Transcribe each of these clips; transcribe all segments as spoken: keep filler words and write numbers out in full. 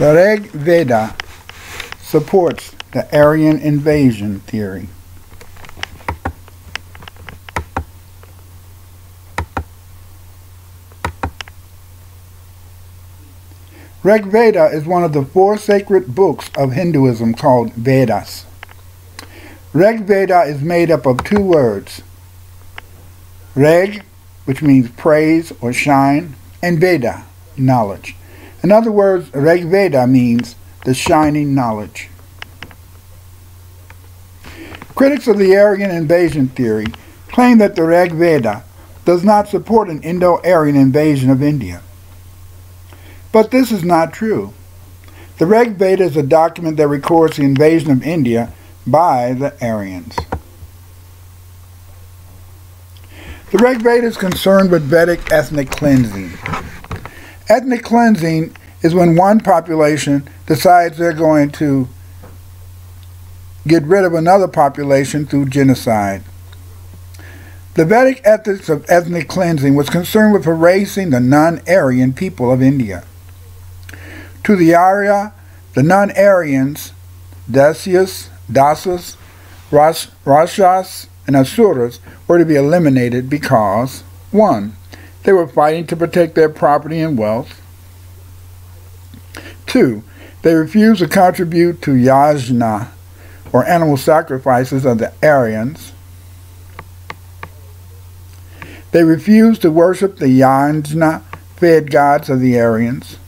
The Rig Veda supports the Aryan Invasion Theory. Rig Veda is one of the four sacred books of Hinduism called Vedas. Rig Veda is made up of two words, Rig, which means praise or shine, and Veda, knowledge. In other words, Rig Veda means the shining knowledge. Critics of the Aryan invasion theory claim that the Rig Veda does not support an Indo-Aryan invasion of India. But this is not true. The Rig Veda is a document that records the invasion of India by the Aryans. The Rig Veda is concerned with Vedic ethnic cleansing. Ethnic cleansing is when one population decides they're going to get rid of another population through genocide. The Vedic ethics of ethnic cleansing was concerned with erasing the non-Aryan people of India. To the Arya, the non-Aryans, Dasyus, Dasas, Rashas, and Asuras were to be eliminated because, one, they were fighting to protect their property and wealth. Two, they refused to contribute to Yajna, or animal sacrifices of the Aryans. They refused to worship the Yajna-fed gods of the Aryans.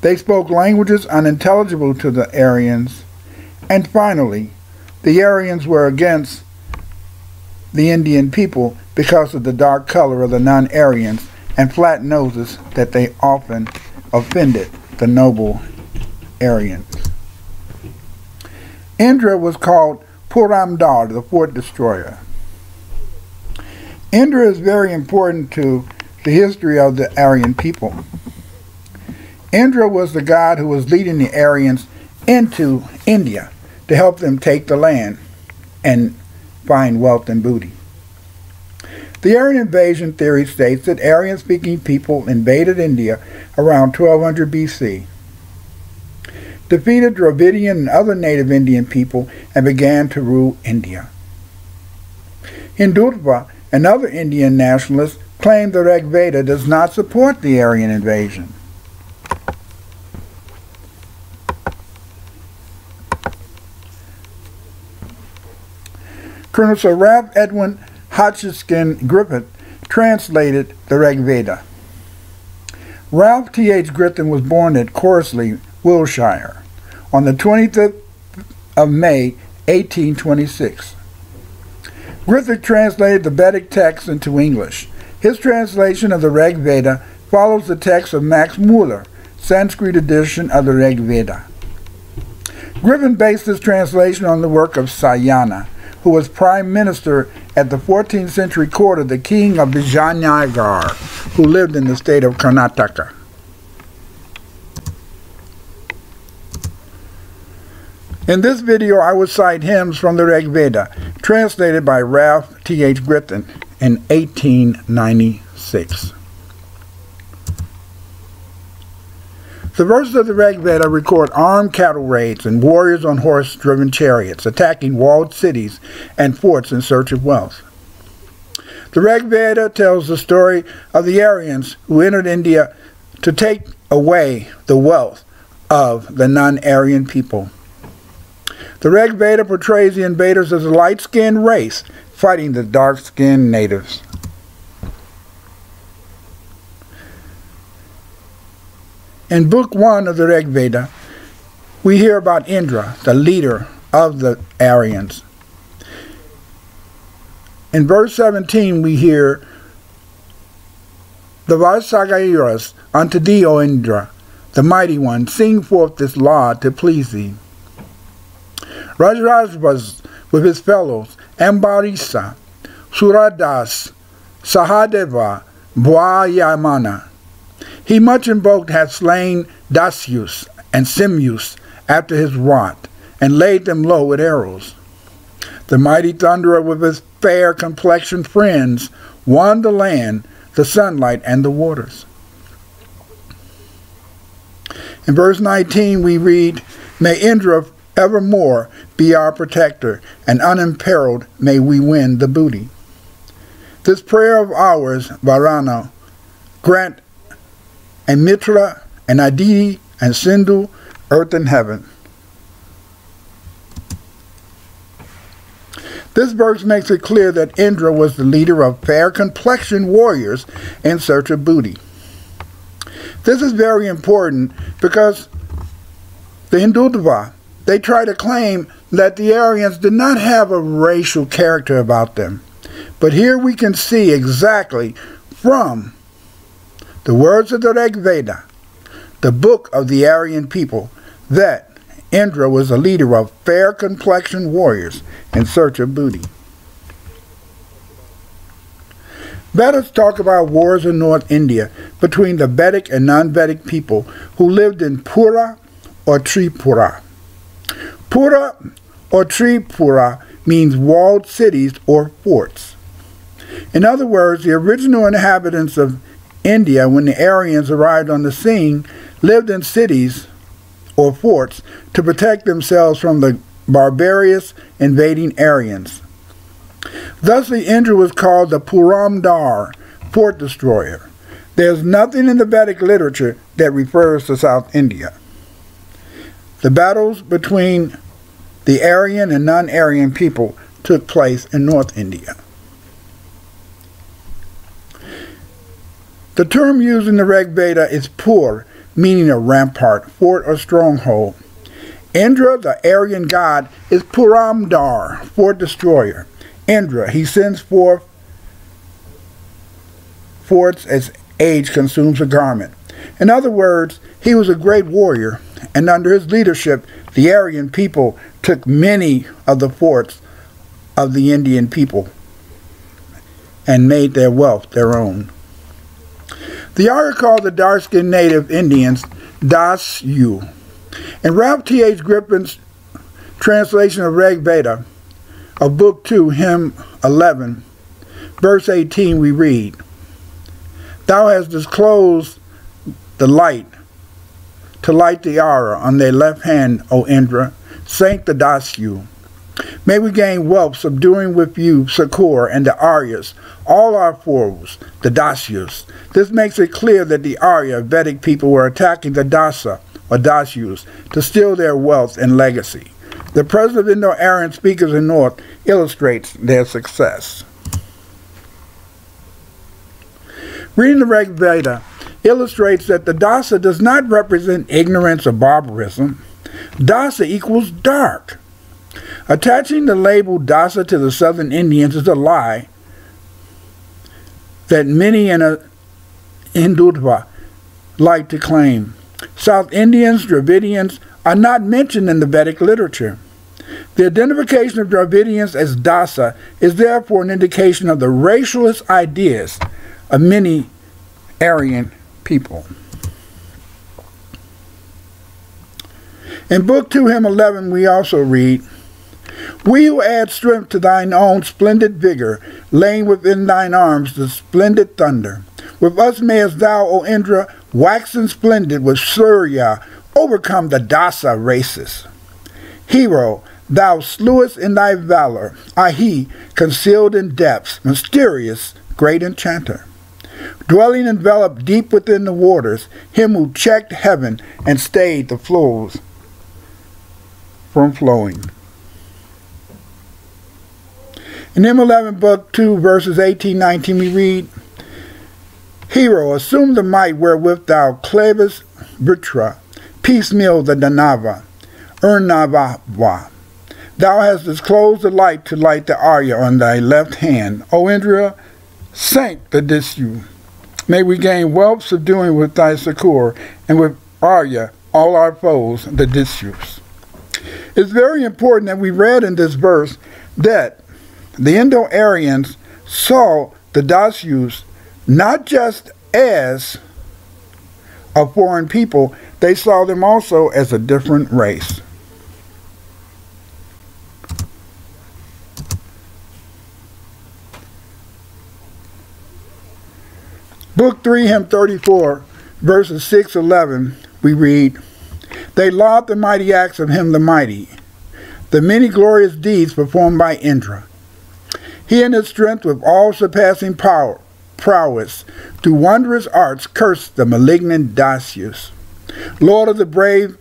They spoke languages unintelligible to the Aryans. And finally, the Aryans were against the Indian people because of the dark color of the non-Aryans and flat noses that they often offended the noble Aryans. Indra was called Puramdar, the fort destroyer. Indra is very important to the history of the Aryan people. Indra was the god who was leading the Aryans into India to help them take the land and find wealth and booty. The Aryan invasion theory states that Aryan-speaking people invaded India around twelve hundred B C, defeated Dravidian and other native Indian people, and began to rule India. Hindutva and other Indian nationalists claim the Rig Veda does not support the Aryan invasion. Colonel Sir Ralph Edwin Hodgeskin Griffith translated the Rig Veda. Ralph T H Griffin was born at Corsley, Wiltshire, on the twenty-fifth of May, eighteen twenty-six. Griffith translated the Vedic text into English. His translation of the Rig Veda follows the text of Max Müller, Sanskrit edition of the Rig Veda. Griffith based his translation on the work of Sayana, who was prime minister at the fourteenth century court of the king of Vijayanagar, who lived in the state of Karnataka. In this video, I will cite hymns from the Rig Veda, translated by Ralph T H Griffin in eighteen ninety-six. The verses of the Rig Veda record armed cattle raids and warriors on horse-driven chariots attacking walled cities and forts in search of wealth. The Rig Veda tells the story of the Aryans who entered India to take away the wealth of the non-Aryan people. The Rig Veda portrays the invaders as a light-skinned race fighting the dark-skinned natives. In Book one of the Rig Veda, we hear about Indra, the leader of the Aryans. In verse seventeen, we hear, "The Varsagairas, unto thee, O Indra, the mighty one, sing forth this laud to please thee." Rajraj was with his fellows, Ambarisa, Suradas, Sahadeva, Bhayamana. He much invoked hath slain Dasyus and Simus after his wrath, and laid them low with arrows. The mighty thunderer with his fair complexioned friends won the land, the sunlight, and the waters. In verse nineteen we read, "May Indra evermore be our protector, and unimperiled may we win the booty." This prayer of ours, Varana, grant and Mitra and Aditi and Sindhu, earth and heaven. This verse makes it clear that Indra was the leader of fair-complexioned warriors in search of booty. This is very important because the Hindutva, they try to claim that the Aryans did not have a racial character about them. But here we can see exactly from the words of the Rig Veda, the book of the Aryan people, that Indra was a leader of fair-complexioned warriors in search of booty. Let us talk about wars in North India between the Vedic and non-Vedic people who lived in Pura or Tripura. Pura or Tripura means walled cities or forts. In other words, the original inhabitants of India, when the Aryans arrived on the scene, lived in cities or forts to protect themselves from the barbarous invading Aryans. Thus the Indra was called the Puramdar, fort destroyer. There's nothing in the Vedic literature that refers to South India. The battles between the Aryan and non-Aryan people took place in North India. The term used in the Rig Veda is Pur, meaning a rampart, fort, or stronghold. Indra, the Aryan god, is Puramdar, fort destroyer. Indra, he sends forth forts as age consumes a garment. In other words, he was a great warrior, and under his leadership, the Aryan people took many of the forts of the Indian people and made their wealth their own. The Arya called the dark-skinned native Indians Dasyu. In Ralph T H Griffin's translation of Rig Veda, of Book two, Hymn eleven, Verse eighteen, we read, "Thou hast disclosed the light to light the Arya on their left hand, O Indra, Saint the Dasyu. May we gain wealth, subduing with you Sakura and the Aryas, all our foes, the Dasyus." This makes it clear that the Arya Vedic people were attacking the Dasa or Dasyus to steal their wealth and legacy. The presence of Indo-Aryan speakers in North illustrates their success. Reading the Rig Veda illustrates that the Dasa does not represent ignorance or barbarism. Dasa equals dark. Attaching the label Dasa to the Southern Indians is a lie that many in a Hindutva like to claim. South Indians, Dravidians, are not mentioned in the Vedic literature. The identification of Dravidians as Dasa is therefore an indication of the racialist ideas of many Aryan people. In Book two, Hymn eleven, we also read, "We who add strength to thine own splendid vigor, laying within thine arms the splendid thunder. With us mayest thou, O Indra, waxing splendid with Surya, overcome the Dasa races. Hero, thou slewest in thy valor, Ahi, concealed in depths, mysterious, great enchanter. Dwelling enveloped deep within the waters, him who checked heaven and stayed the flows from flowing." In Hymn eleven, Book two, Verses eighteen, nineteen, we read, "Hero, assume the might wherewith thou clavest Vitra, piecemeal the Danava, Urnavava. Thou hast disclosed the light to light the Arya on thy left hand, O Indra, Saint the Dishu. May we gain wealth subduing with thy succour, and with Arya all our foes, the Dishus." It's very important that we read in this verse that the Indo-Aryans saw the Dasyus not just as a foreign people, they saw them also as a different race. Book three, Hymn thirty-four, Verses six to eleven, we read, They laud the mighty acts of him the mighty, the many glorious deeds performed by Indra. He in his strength with all-surpassing power, prowess, through wondrous arts cursed the malignant Dasyus. Lord of the brave,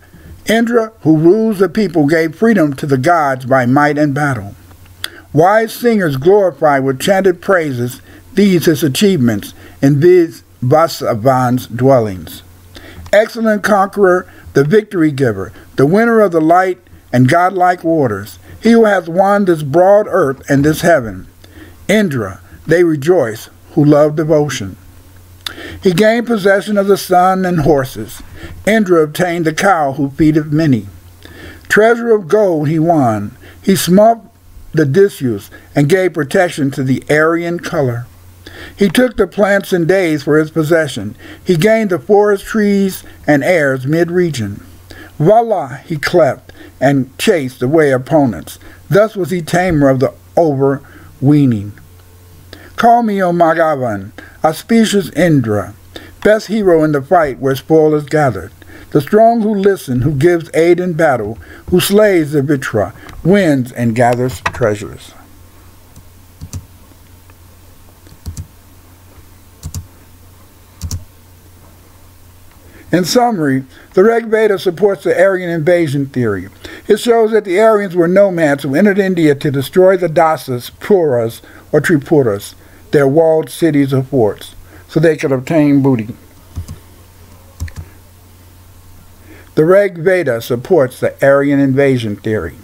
Indra, who rules the people, gave freedom to the gods by might and battle. Wise singers glorify with chanted praises these his achievements in these Vasavan's dwellings. Excellent conqueror, the victory giver, the winner of the light and godlike waters, he who has won this broad earth and this heaven. Indra, they rejoice, who love devotion. He gained possession of the sun and horses. Indra obtained the cow who feedeth many. Treasure of gold he won. He smote the disuse and gave protection to the Aryan color. He took the plants and days for his possession. He gained the forest trees and airs mid-region. Vala he cleft and chased away opponents. Thus was he tamer of the overweening. Call me, O Magavan, auspicious Indra, best hero in the fight where spoil is gathered, the strong who listen, who gives aid in battle, who slays the Vitra, wins and gathers treasures. In summary, the Rig Veda supports the Aryan invasion theory. It shows that the Aryans were nomads who entered India to destroy the Dasas, Puras, or Tripuras, their walled cities or forts, so they could obtain booty. The Rig Veda supports the Aryan invasion theory.